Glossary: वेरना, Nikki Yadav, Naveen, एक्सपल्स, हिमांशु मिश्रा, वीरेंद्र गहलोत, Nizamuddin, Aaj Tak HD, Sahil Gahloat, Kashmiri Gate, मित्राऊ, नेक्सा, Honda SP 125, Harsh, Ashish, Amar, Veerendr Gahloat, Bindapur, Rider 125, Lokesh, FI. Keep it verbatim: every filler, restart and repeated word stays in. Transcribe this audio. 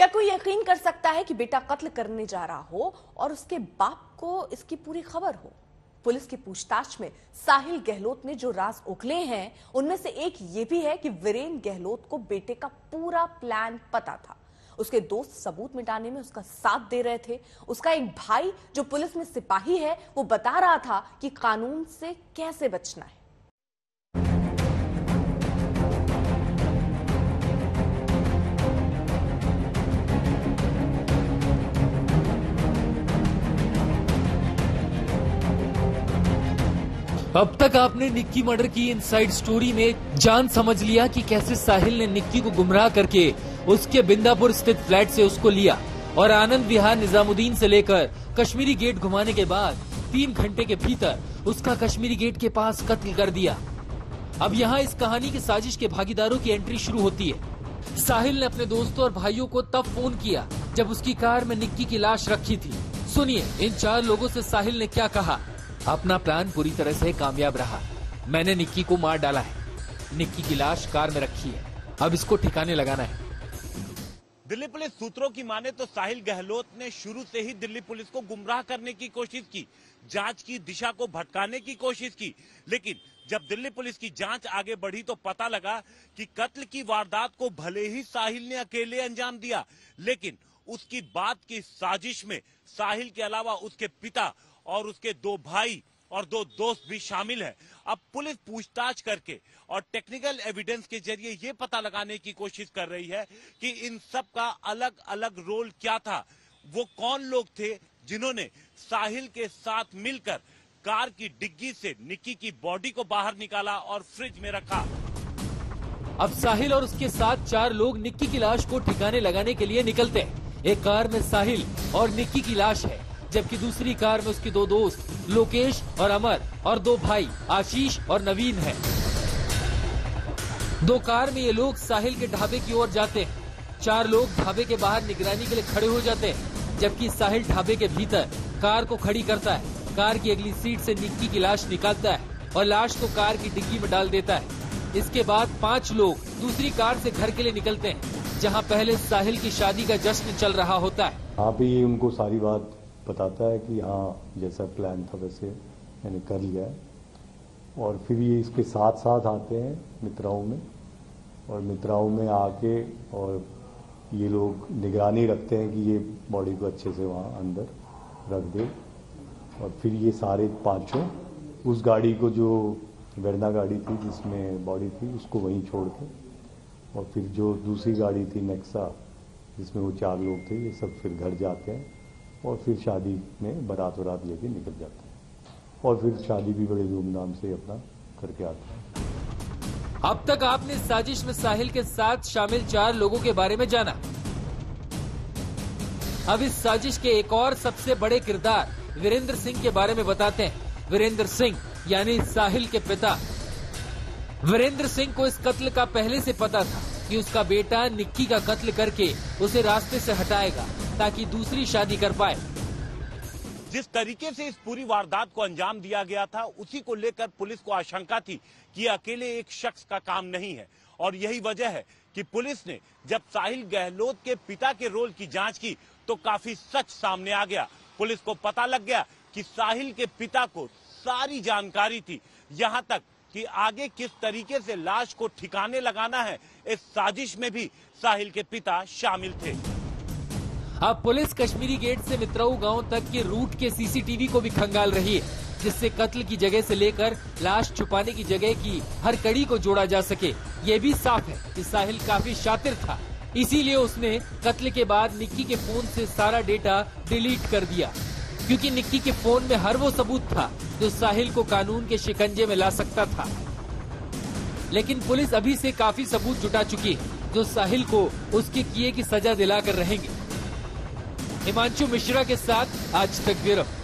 क्या कोई यकीन कर सकता है कि बेटा कत्ल करने जा रहा हो और उसके बाप को इसकी पूरी खबर हो? पुलिस की पूछताछ में साहिल गहलोत ने जो राज उगले हैं उनमें से एक ये भी है कि वीरेंद्र गहलोत को बेटे का पूरा प्लान पता था। उसके दोस्त सबूत मिटाने में उसका साथ दे रहे थे। उसका एक भाई जो पुलिस में सिपाही है वो बता रहा था कि कानून से कैसे बचना है। अब तक आपने निक्की मर्डर की इनसाइड स्टोरी में जान समझ लिया कि कैसे साहिल ने निक्की को गुमराह करके उसके बिंदापुर स्थित फ्लैट से उसको लिया और आनंद विहार निजामुद्दीन से लेकर कश्मीरी गेट घुमाने के बाद तीन घंटे के भीतर उसका कश्मीरी गेट के पास कत्ल कर दिया। अब यहाँ इस कहानी की साजिश के भागीदारों की एंट्री शुरू होती है। साहिल ने अपने दोस्तों और भाइयों को तब फोन किया जब उसकी कार में निक्की की लाश रखी थी। सुनिए इन चार लोगों से साहिल ने क्या कहा। अपना प्लान पूरी तरह से कामयाब रहा। मैंने निक्की को मार डाला है। निक्की की लाश कार में रखी है। अब इसको ठिकाने लगाना है। दिल्ली पुलिस सूत्रों की माने तो साहिल गहलोत ने शुरू से ही दिल्ली पुलिस को गुमराह करने की कोशिश की, जांच की दिशा को भटकाने की कोशिश की। लेकिन जब दिल्ली पुलिस की जांच आगे बढ़ी तो पता लगा कि कत्ल की वारदात को भले ही साहिल ने अकेले अंजाम दिया, लेकिन उसकी बात की साजिश में साहिल के अलावा उसके पिता और उसके दो भाई और दो दोस्त भी शामिल हैं। अब पुलिस पूछताछ करके और टेक्निकल एविडेंस के जरिए ये पता लगाने की कोशिश कर रही है कि इन सब का अलग अलग रोल क्या था। वो कौन लोग थे जिन्होंने साहिल के साथ मिलकर कार की डिग्गी से निक्की की बॉडी को बाहर निकाला और फ्रिज में रखा। अब साहिल और उसके साथ चार लोग निक्की की लाश को ठिकाने लगाने के लिए निकलते हैं। एक कार में साहिल और निक्की की लाश है, जबकि दूसरी कार में उसके दो दोस्त लोकेश और अमर और दो भाई आशीष और नवीन हैं। दो कार में ये लोग साहिल के ढाबे की ओर जाते हैं। चार लोग ढाबे के बाहर निगरानी के लिए खड़े हो जाते हैं, जबकि साहिल ढाबे के भीतर कार को खड़ी करता है। कार की अगली सीट से निक्की की लाश निकालता है और लाश को कार की डिग्गी में डाल देता है। इसके बाद पाँच लोग दूसरी कार से घर के लिए निकलते हैं, जहाँ पहले साहिल की शादी का जश्न चल रहा होता है। आप ही उनको सारी बात बताता है कि हाँ जैसा प्लान था वैसे मैंने कर लिया है। और फिर ये इसके साथ साथ आते हैं मित्राओं में, और मित्राओं में आके और ये लोग निगरानी रखते हैं कि ये बॉडी को अच्छे से वहाँ अंदर रख दे। और फिर ये सारे पांचों उस गाड़ी को, जो वेरना गाड़ी थी जिसमें बॉडी थी, उसको वहीं छोड़ के और फिर जो दूसरी गाड़ी थी नेक्सा जिसमें वो चार लोग थे, ये सब फिर घर जाते हैं और फिर शादी में बारात वरात लेके निकल जाते हैं और फिर शादी भी बड़े धूमधाम से अपना करके आते हैं। अब तक आपने साजिश में साहिल के साथ शामिल चार लोगों के बारे में जाना। अब इस साजिश के एक और सबसे बड़े किरदार वीरेंद्र सिंह के बारे में बताते हैं। वीरेंद्र सिंह यानी साहिल के पिता। वीरेंद्र सिंह को इस कत्ल का पहले से पता था कि उसका बेटा निक्की का कत्ल करके उसे रास्ते से हटाएगा ताकि दूसरी शादी कर पाए। जिस तरीके से इस पूरी वारदात को अंजाम दिया गया था उसी को लेकर पुलिस को आशंका थी कि अकेले एक शख्स का काम नहीं है। और यही वजह है कि पुलिस ने जब साहिल गहलोत के पिता के रोल की जांच की तो काफी सच सामने आ गया। पुलिस को पता लग गया कि साहिल के पिता को सारी जानकारी थी, यहाँ तक कि आगे किस तरीके से लाश को ठिकाने लगाना है। इस साजिश में भी साहिल के पिता शामिल थे। अब पुलिस कश्मीरी गेट से मित्राऊ गांव तक के रूट के सीसीटीवी को भी खंगाल रही है, जिससे कत्ल की जगह से लेकर लाश छुपाने की जगह की हर कड़ी को जोड़ा जा सके। ये भी साफ है कि साहिल काफी शातिर था, इसीलिए उसने कत्ल के बाद निक्की के फोन से सारा डेटा डिलीट कर दिया, क्योंकि निक्की के फोन में हर वो सबूत था जो साहिल को कानून के शिकंजे में ला सकता था। लेकिन पुलिस अभी से काफी सबूत जुटा चुकी है जो साहिल को उसके किए की सजा दिलाकर रहेंगे। हिमांशु मिश्रा के साथ आज तक ब्यूरो।